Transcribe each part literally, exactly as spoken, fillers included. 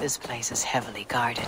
This place is heavily guarded.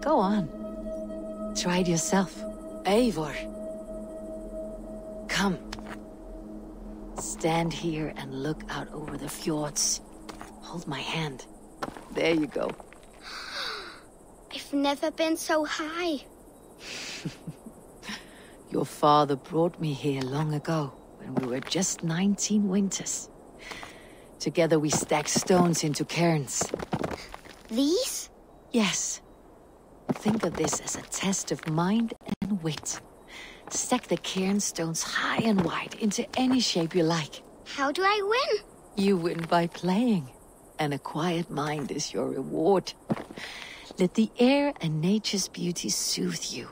Go on. Try it yourself. Eivor. Come. Stand here and look out over the fjords. Hold my hand. There you go. I've never been so high. Your father brought me here long ago, when we were just nineteen winters. Together we stacked stones into cairns. These? Yes. Think of this as a test of mind and wit. Stack the cairn stones high and wide into any shape you like. How do I win? You win by playing, and a quiet mind is your reward. Let the air and nature's beauty soothe you.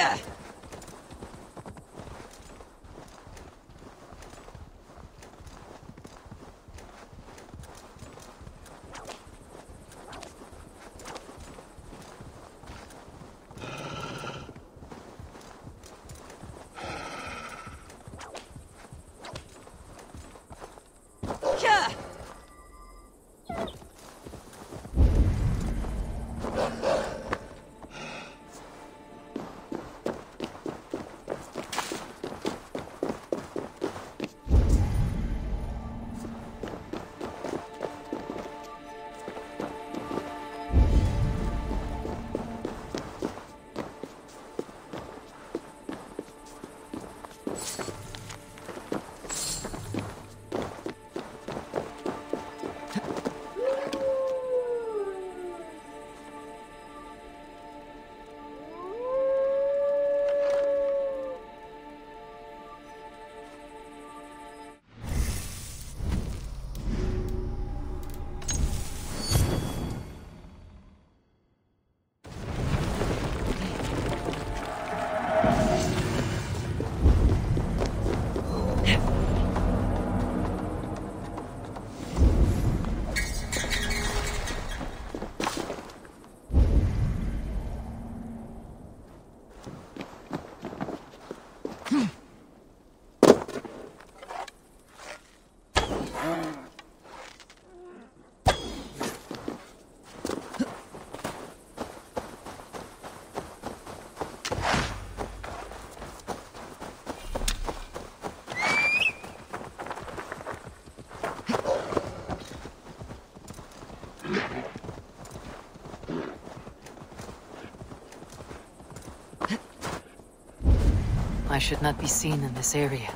here. I should not be seen in this area.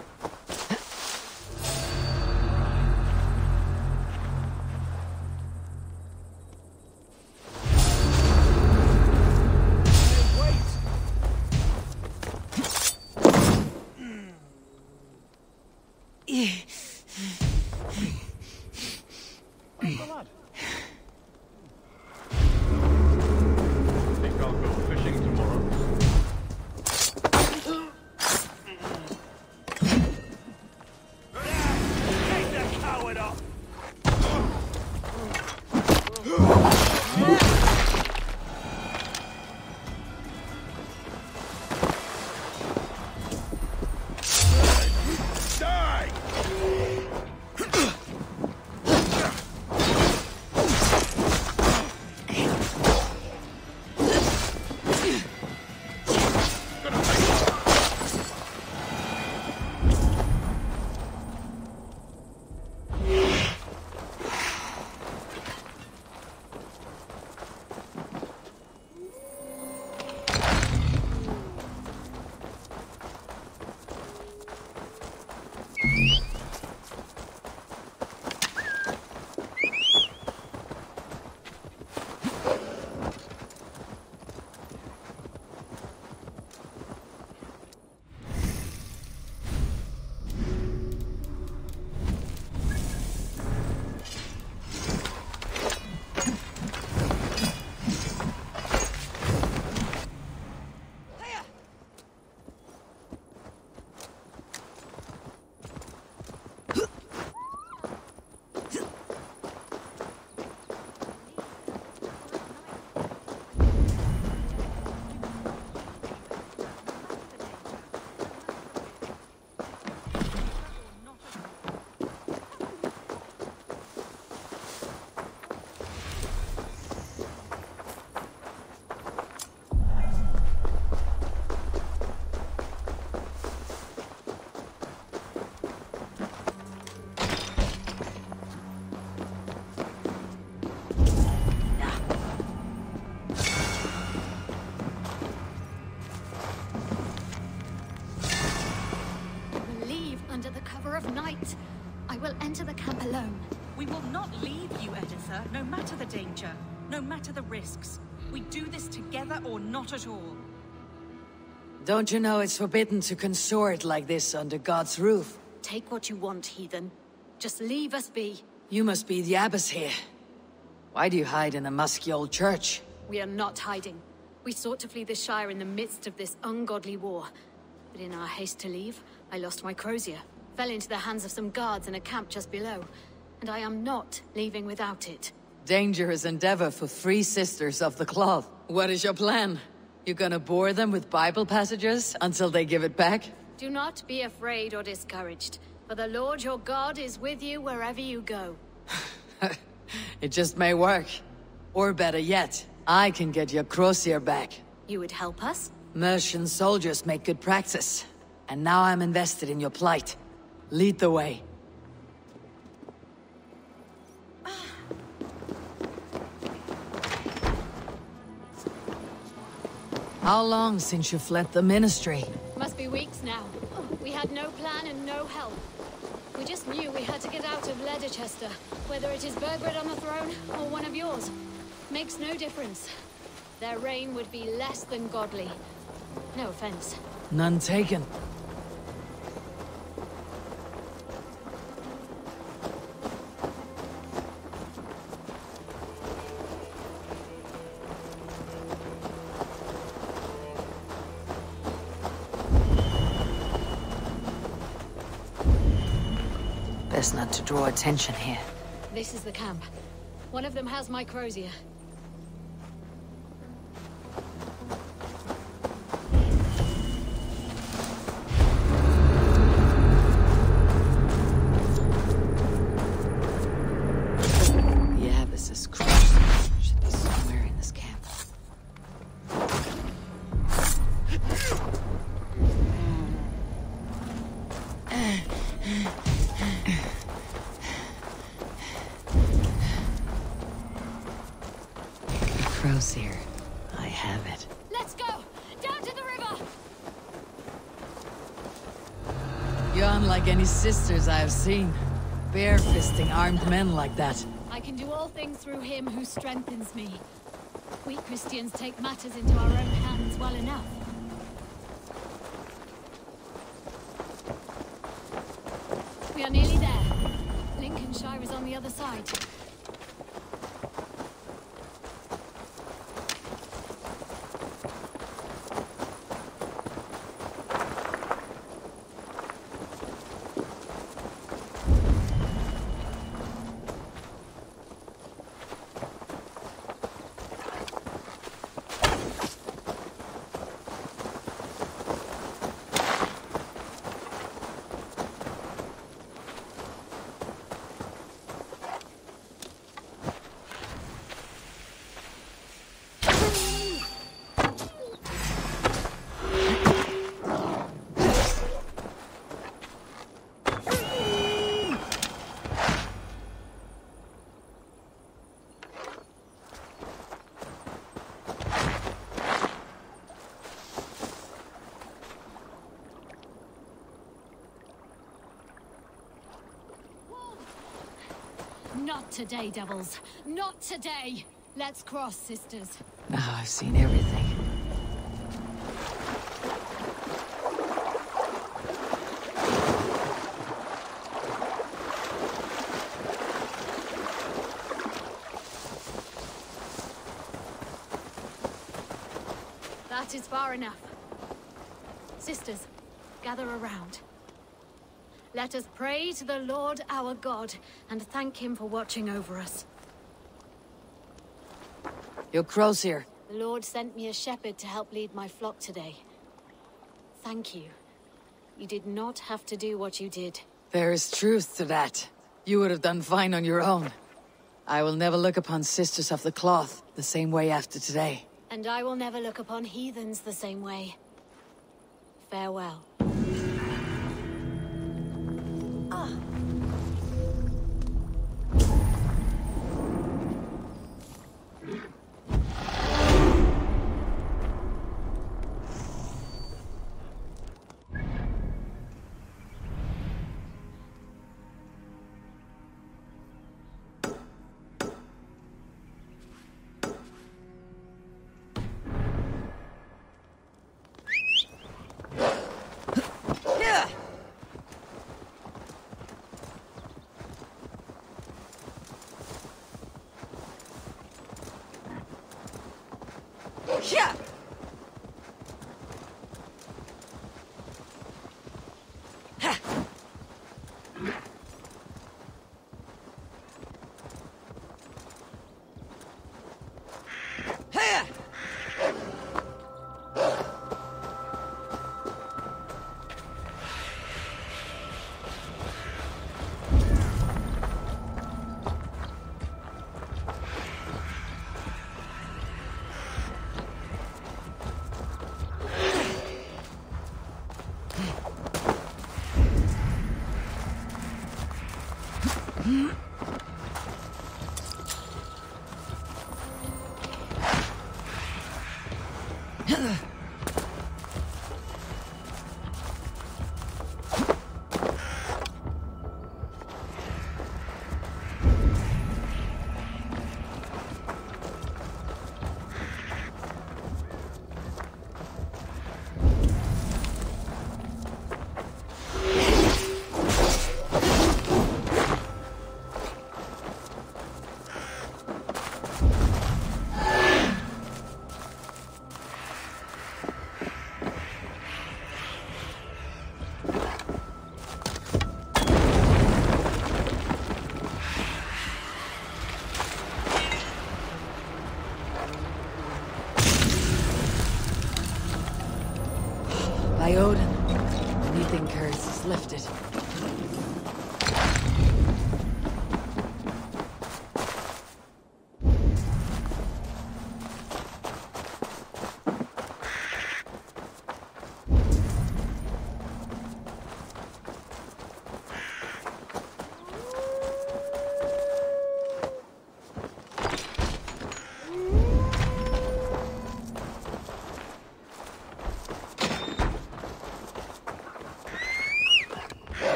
No matter the danger, no matter the risks, we do this together or not at all. Don't you know it's forbidden to consort like this under God's roof? Take what you want, heathen. Just leave us be. You must be the abbess here. Why do you hide in a musky old church? We are not hiding. We sought to flee the Shire in the midst of this ungodly war. But in our haste to leave, I lost my crozier, fell into the hands of some guards in a camp just below, and I am not leaving without it. Dangerous endeavor for three sisters of the cloth. What is your plan? You're gonna bore them with Bible passages until they give it back? Do not be afraid or discouraged, for the Lord your God is with you wherever you go. It just may work. Or better yet, I can get your crozier back. You would help us? Mercian soldiers make good practice, and now I'm invested in your plight. Lead the way. How long since you fled the Ministry? Must be weeks now. We had no plan and no help. We just knew we had to get out of Leicestershire, whether it is Burgred on the throne or one of yours. Makes no difference. Their reign would be less than godly. No offense. None taken. Not to draw attention here. This is the camp. One of them has my crozier. Yeah, this is crazy. Should be somewhere in this camp. Here. I have it. Let's go! Down to the river! You're unlike any sisters I have seen. Bare-fisting armed men like that. I can do all things through him who strengthens me. We Christians take matters into our own hands well enough. We are nearly there. Lincolnshire is on the other side. Not today, devils. Not today. Let's cross, sisters. Now I've seen everything. That is far enough. Sisters, gather around. Let us pray to the Lord our God, and thank him for watching over us. Your crozier. The Lord sent me a shepherd to help lead my flock today. Thank you. You did not have to do what you did. There is truth to that. You would have done fine on your own. I will never look upon sisters of the cloth the same way after today. And I will never look upon heathens the same way. Farewell.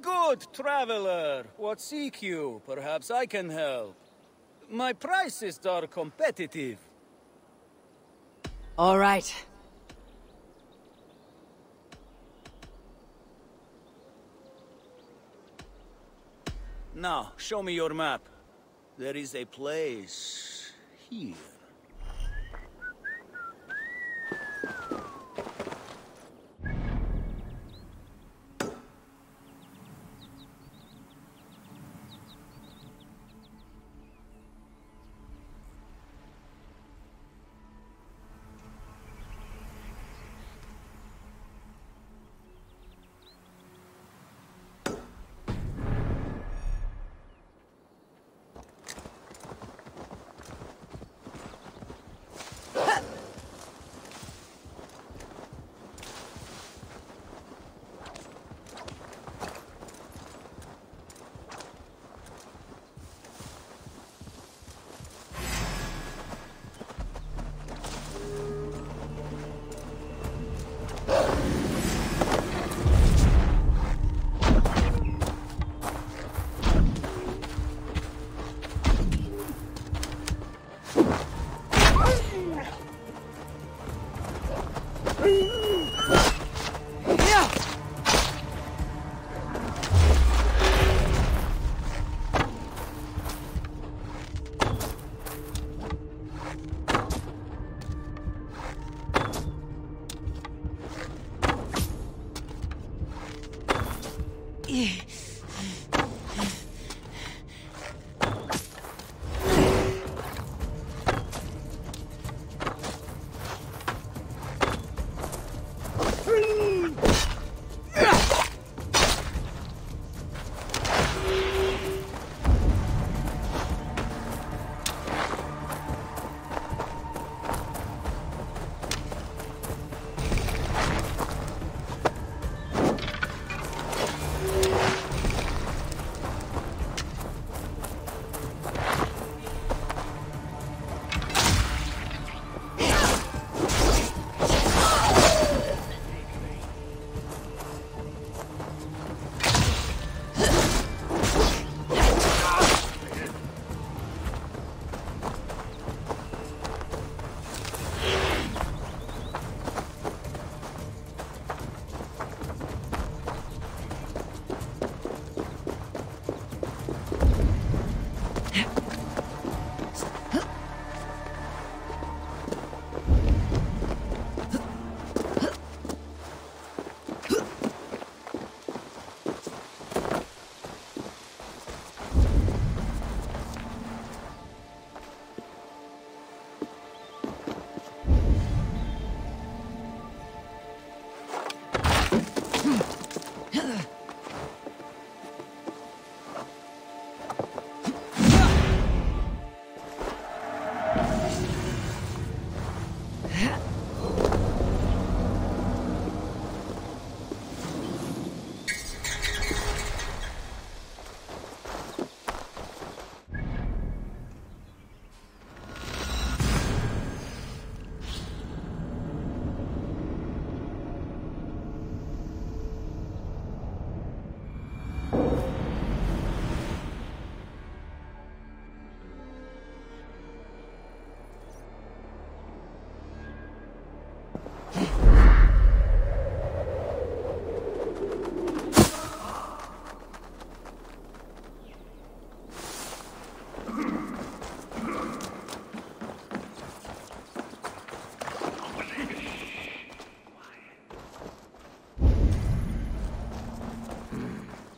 Good traveler, what seek you? Perhaps I can help. My prices are competitive. All right. Now, show me your map. There is a place here.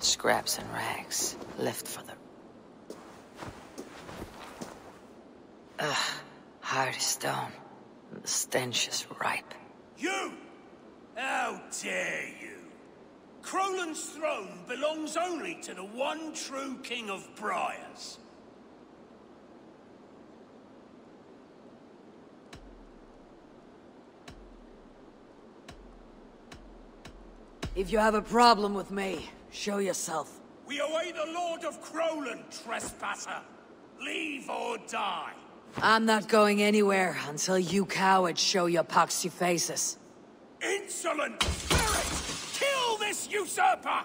Scraps and rags left for the... Ugh, hard as stone. The stench is ripe. You! How dare you! Crowland's throne belongs only to the one true king of Briars. If you have a problem with me, show yourself. We await the Lord of Crowland, trespasser. Leave or die. I'm not going anywhere until you cowards show your poxy faces. Insolent spirit! Kill this usurper!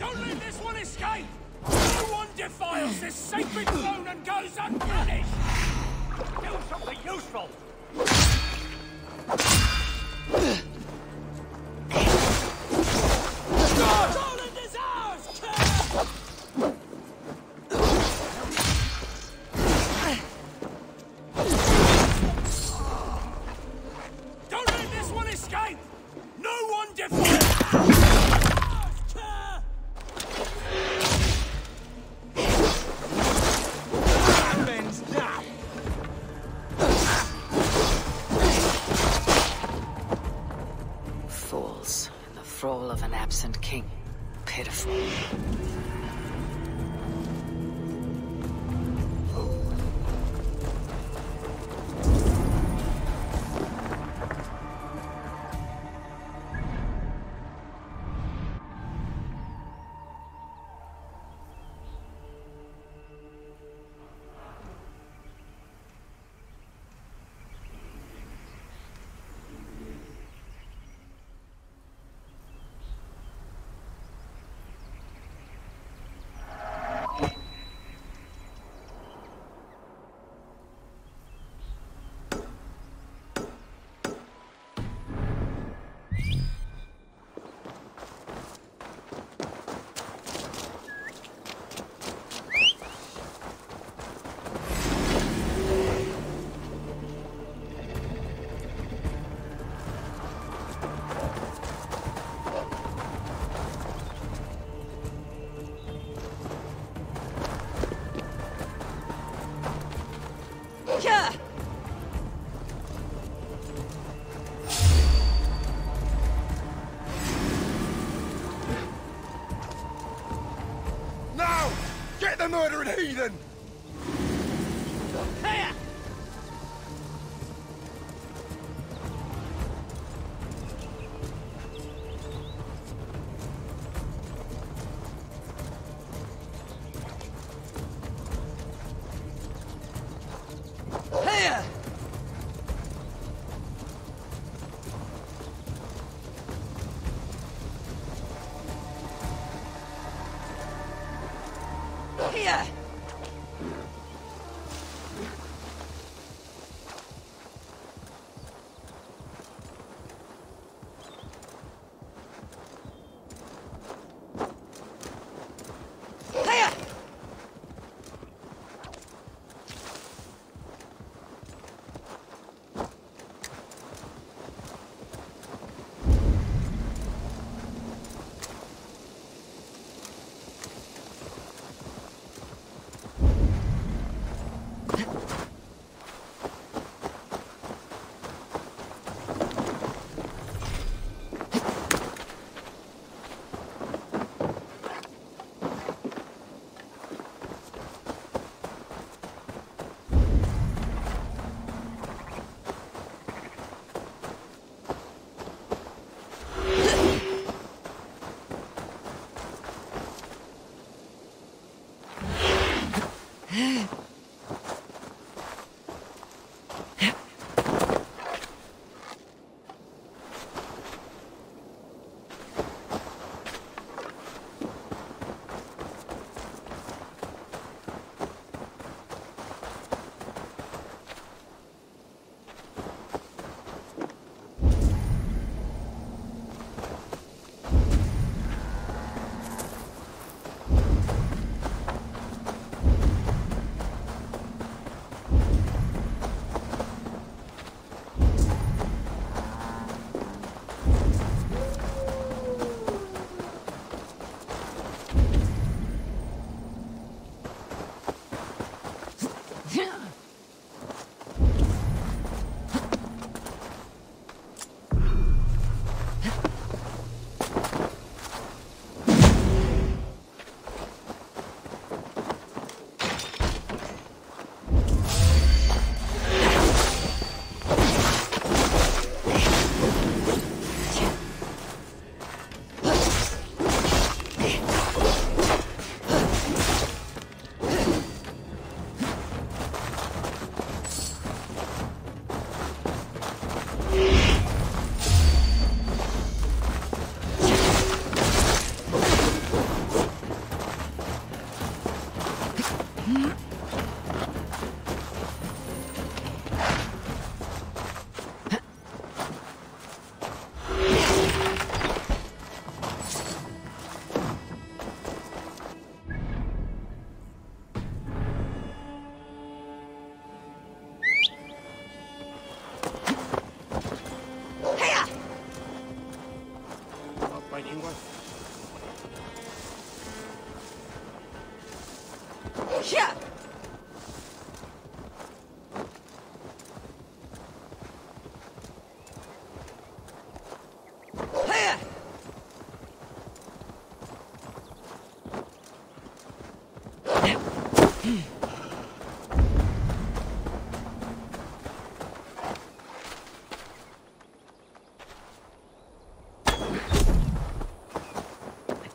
Don't let this one escape! No one defiles this sacred throne and goes unpunished! Do something useful! Ugh! tale of an absent king. Pitiful. Murdering heathen! Here! Here! Here!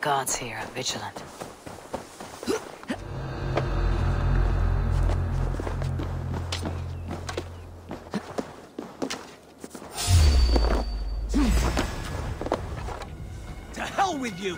guards here are vigilant. To hell with you!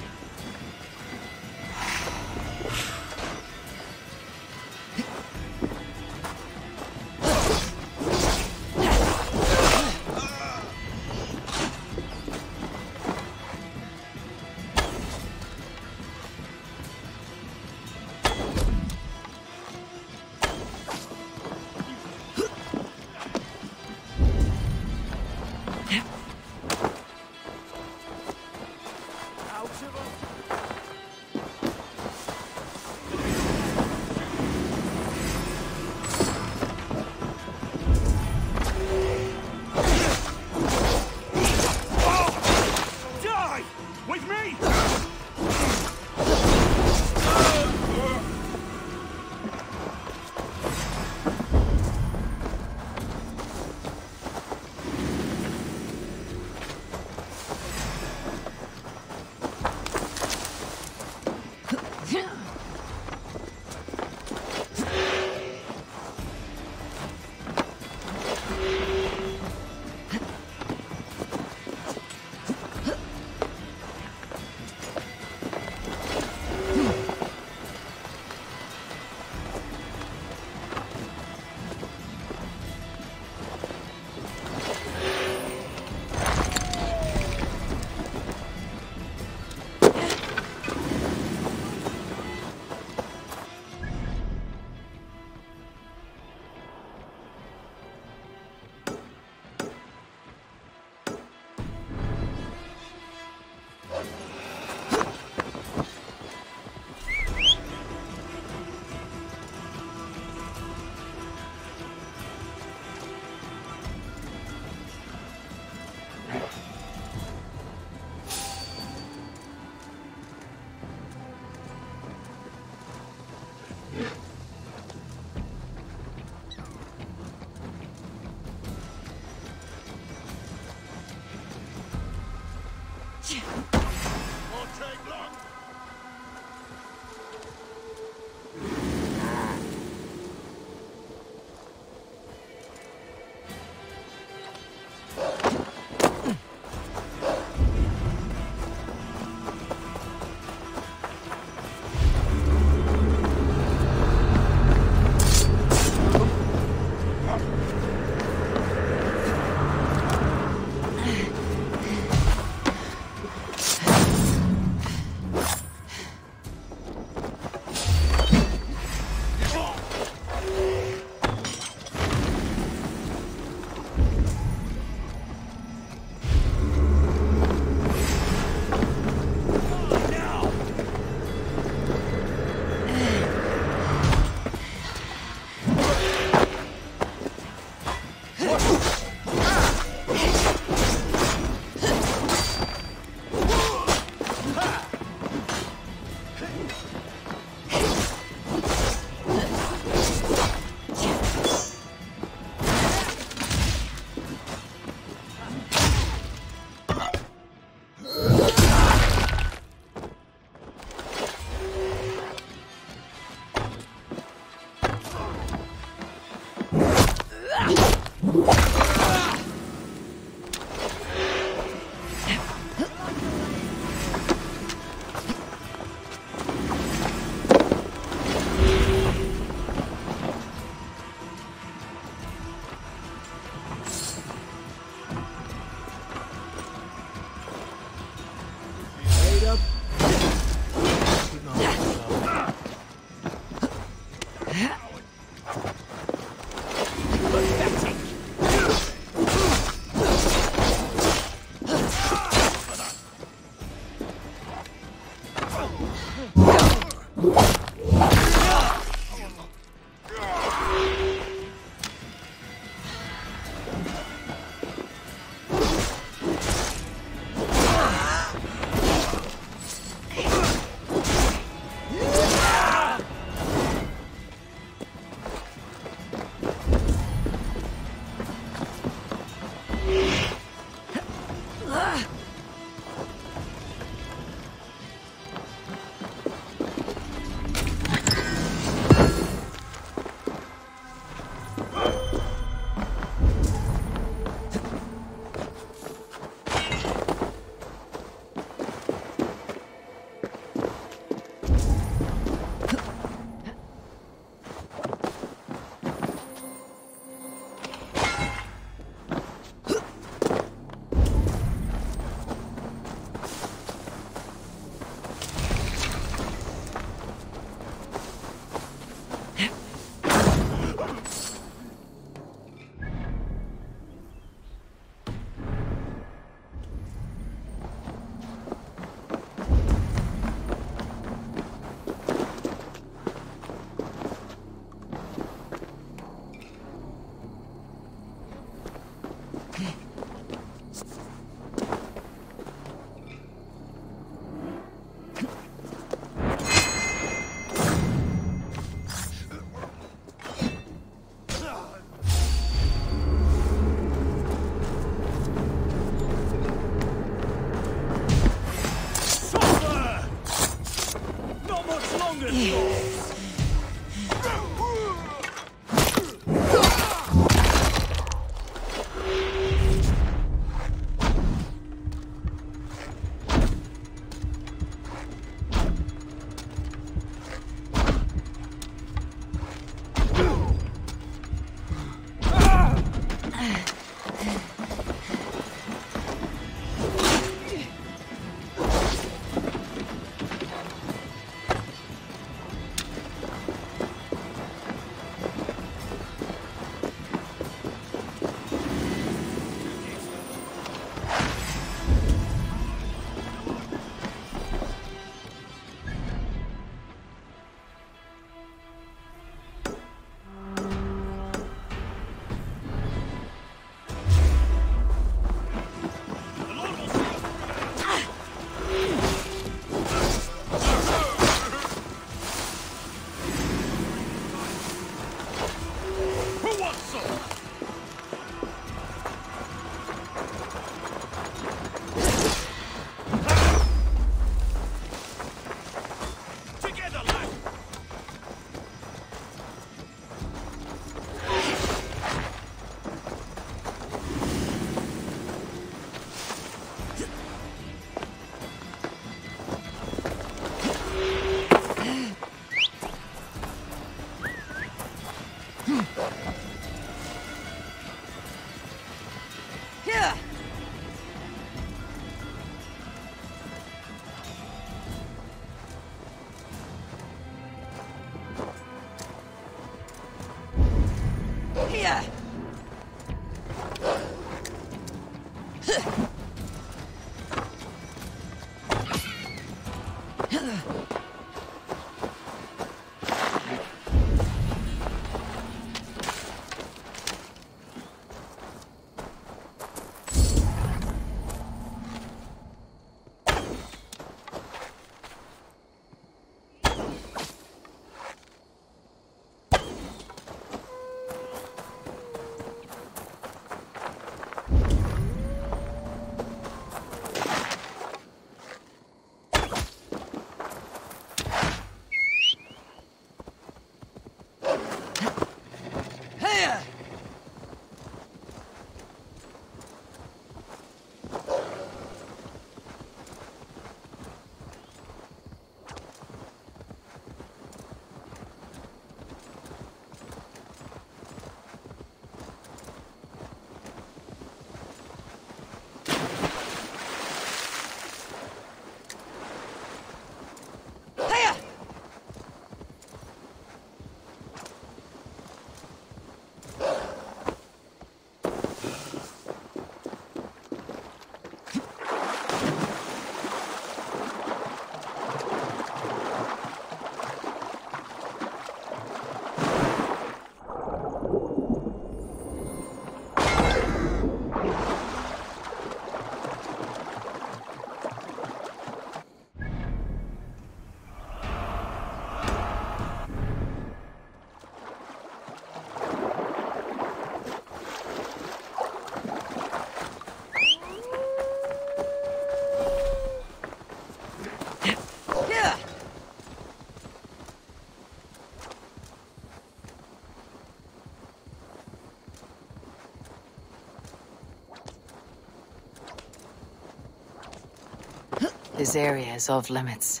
This area is off limits.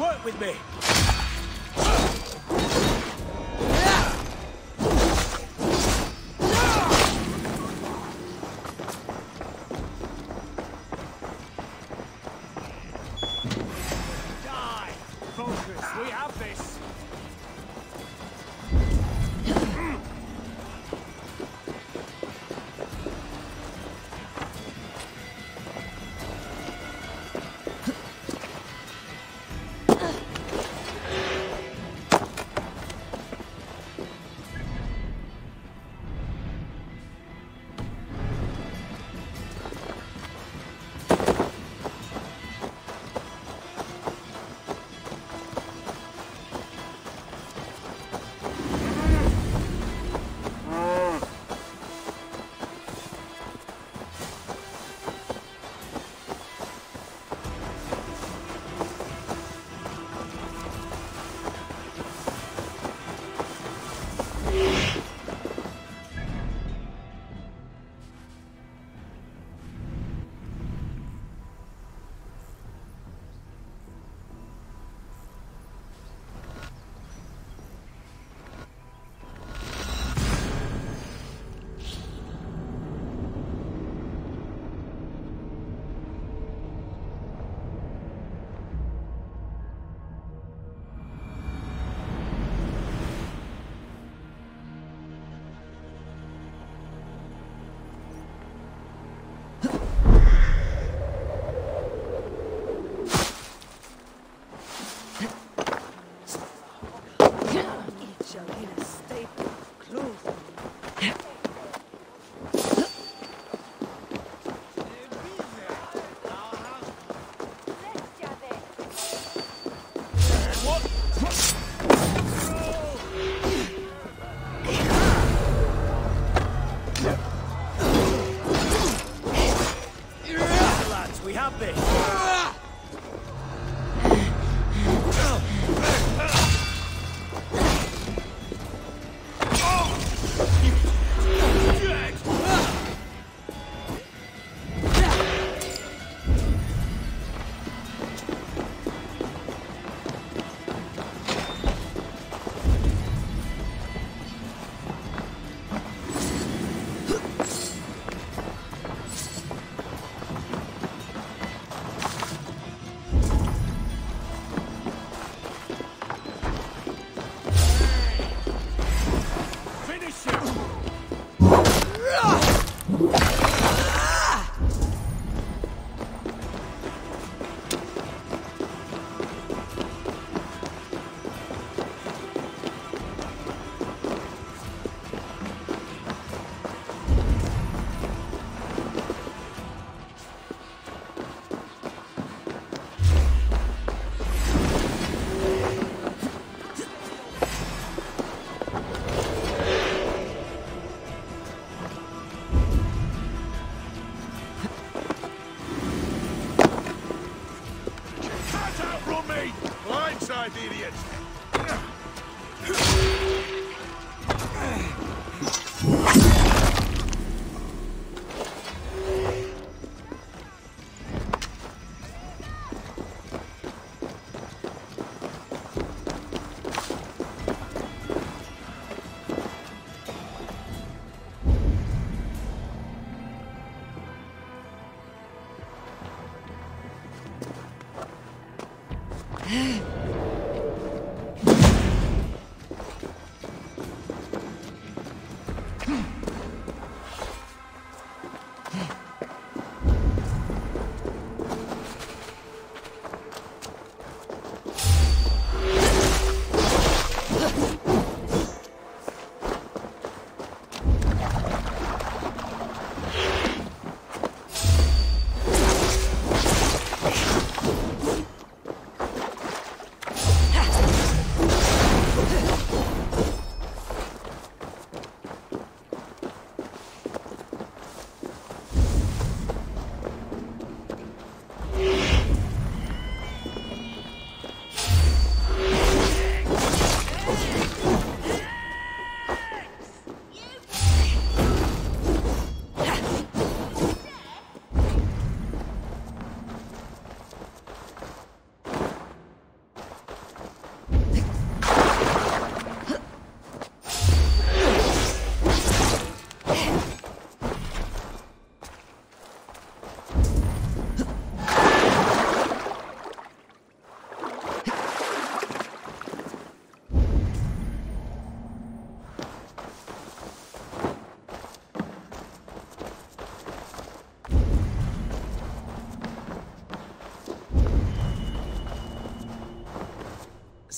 Work with me.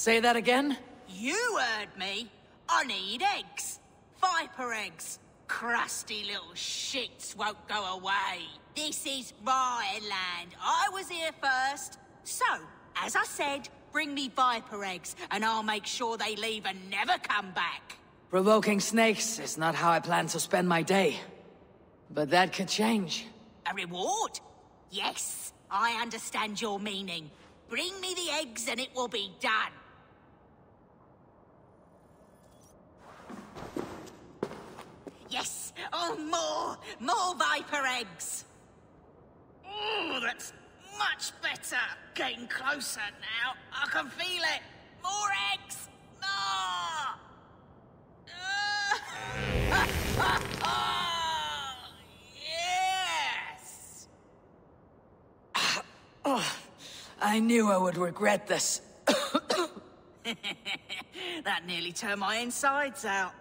Say that again? You heard me. I need eggs. Viper eggs. Crusty little shits won't go away. This is my land. I was here first. So, as I said, bring me viper eggs, and I'll make sure they leave and never come back. Provoking snakes is not how I plan to spend my day. But that could change. A reward? Yes, I understand your meaning. Bring me the eggs and it will be done. Yes! Oh, more! More viper eggs! Ooh, that's much better! Getting closer now. I can feel it! More eggs! More! Uh, yes! Oh, I knew I would regret this. That nearly turned my insides out.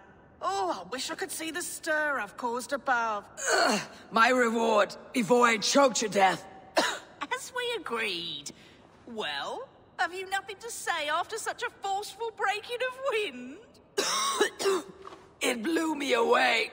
Oh, I wish I could see the stir I've caused above. Ugh, my reward, before I choke to death. As we agreed. Well, have you nothing to say after such a forceful breaking of wind? It blew me away.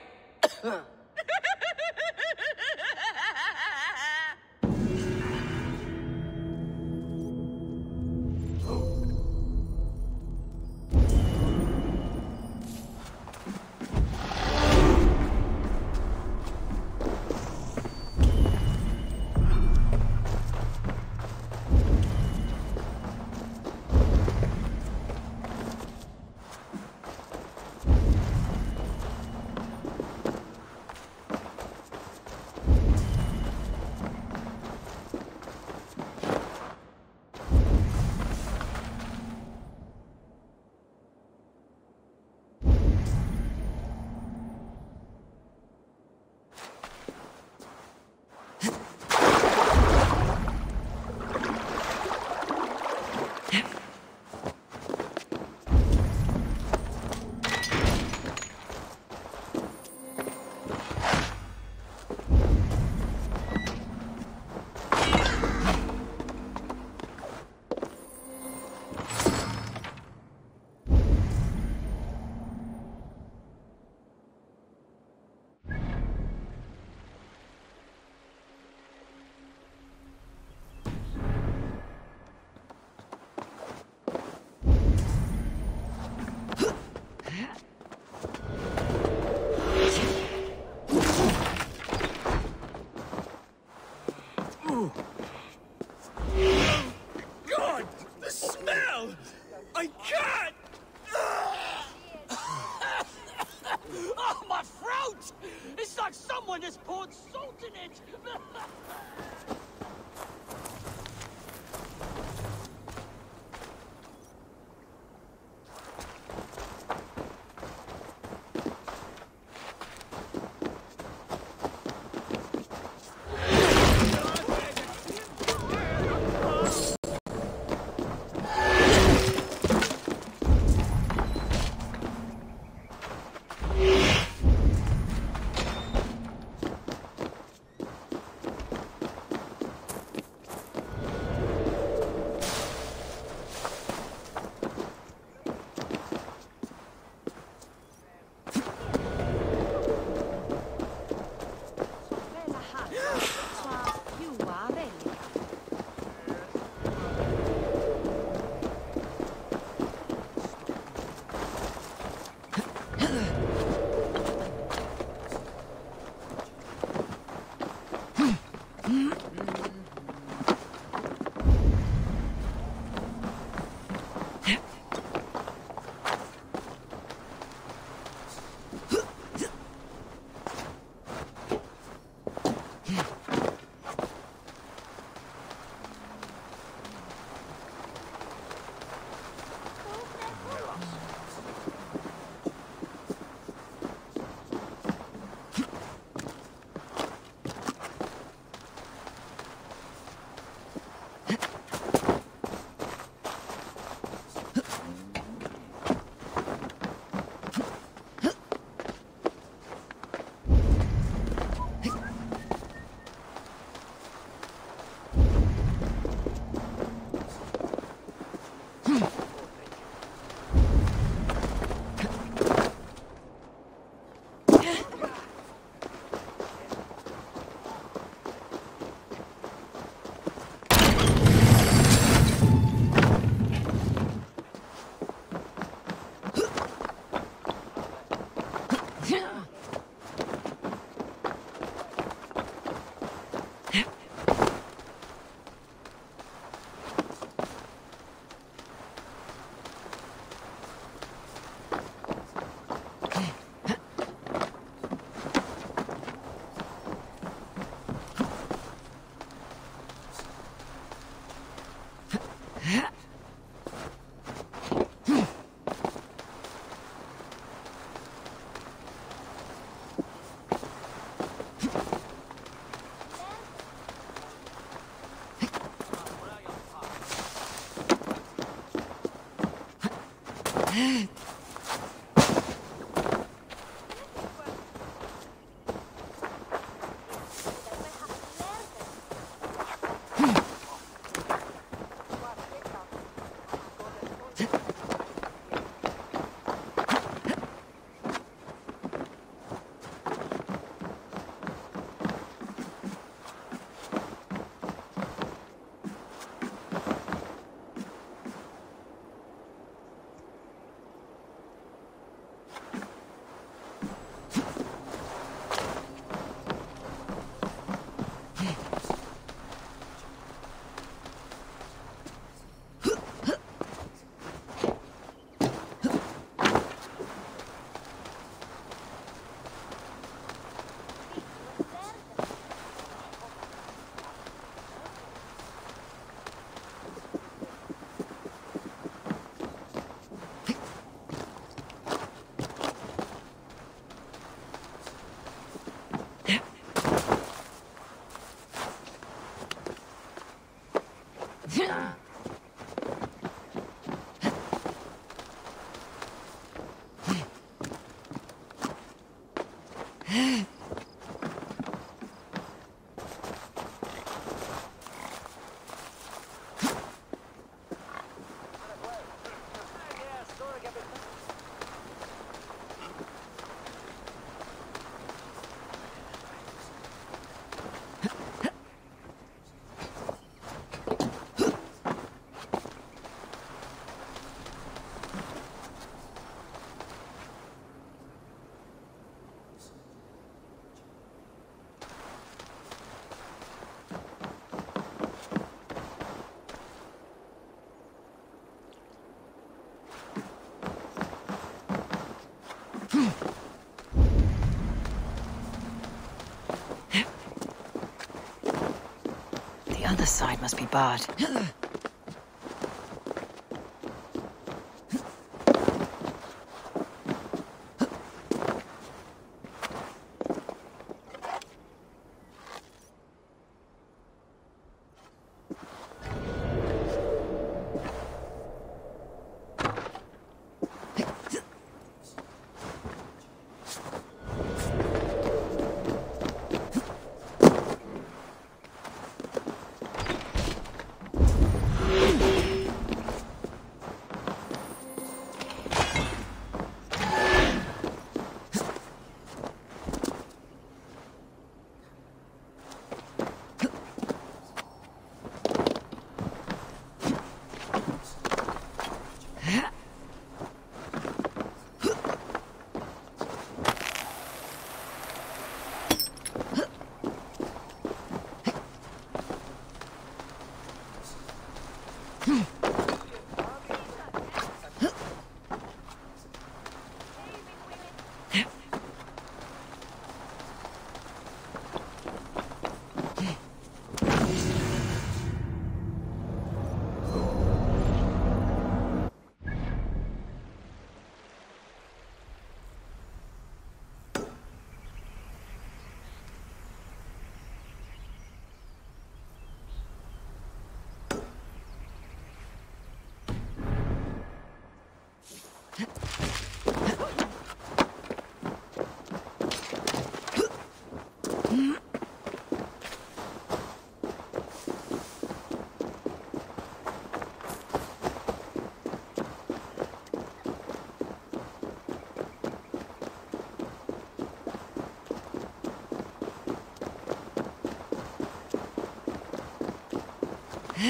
The other side must be barred.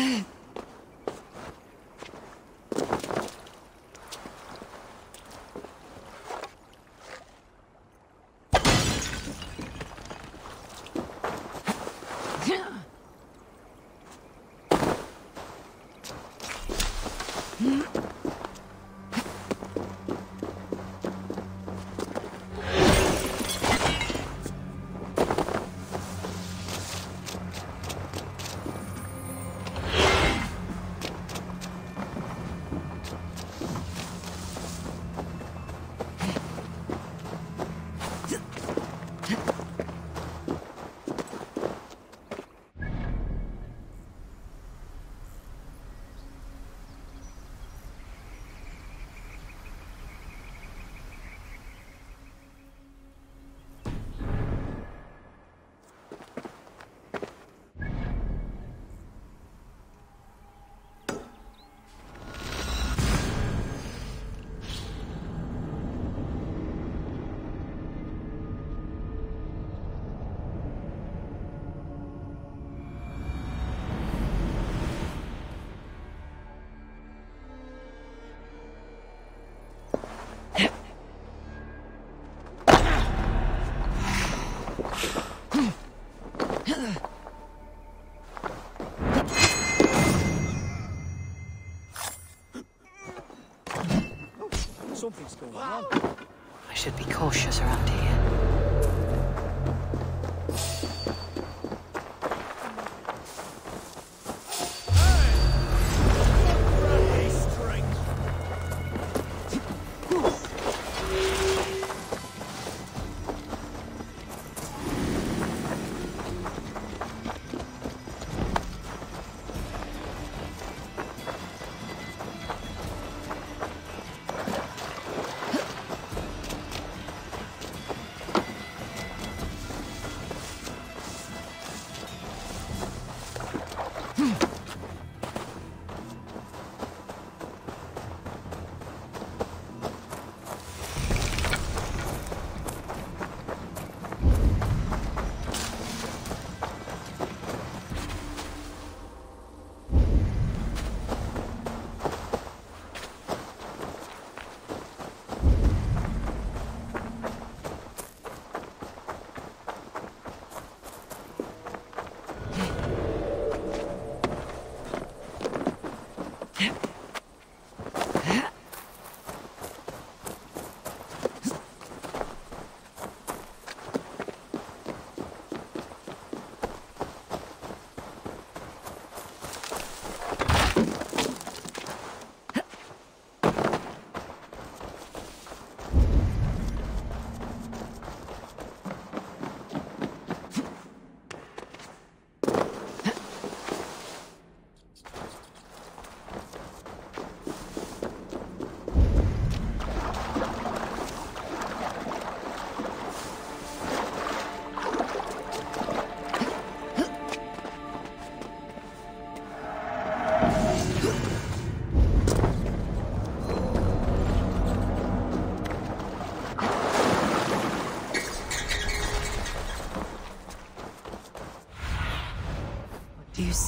Hey! Something's going on. I should be cautious around here. You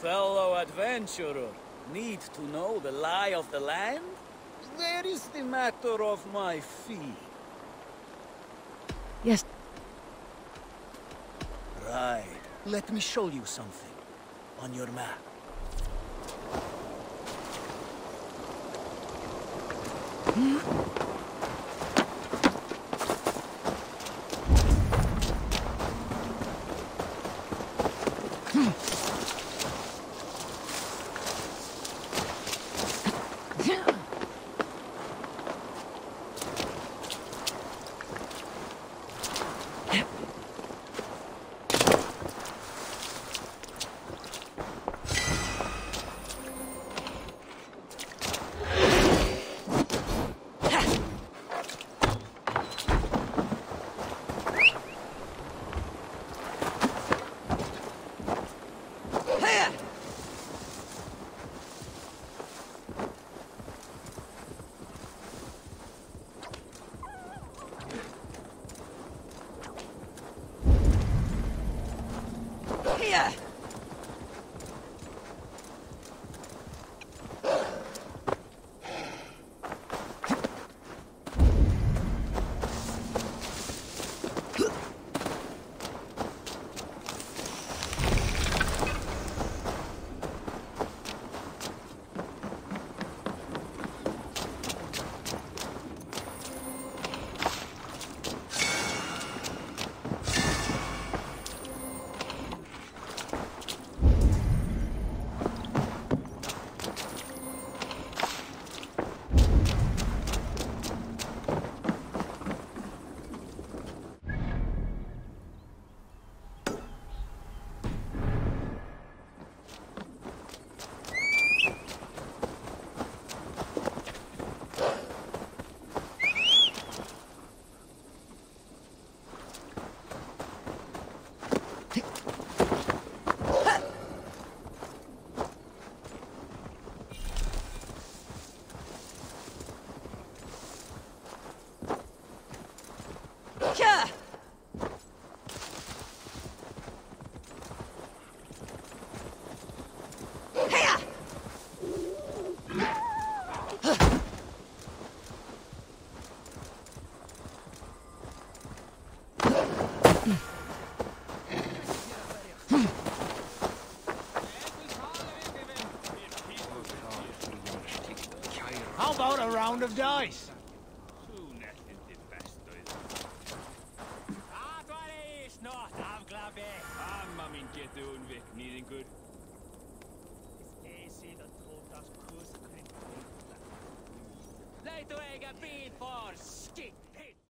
Fellow adventurer, need to know the lie of the land? There is the matter of my fee. Yes. Right. Let me show you something on your map. Hmm? How about a round of dice? Leit og jeg er bil for skitt!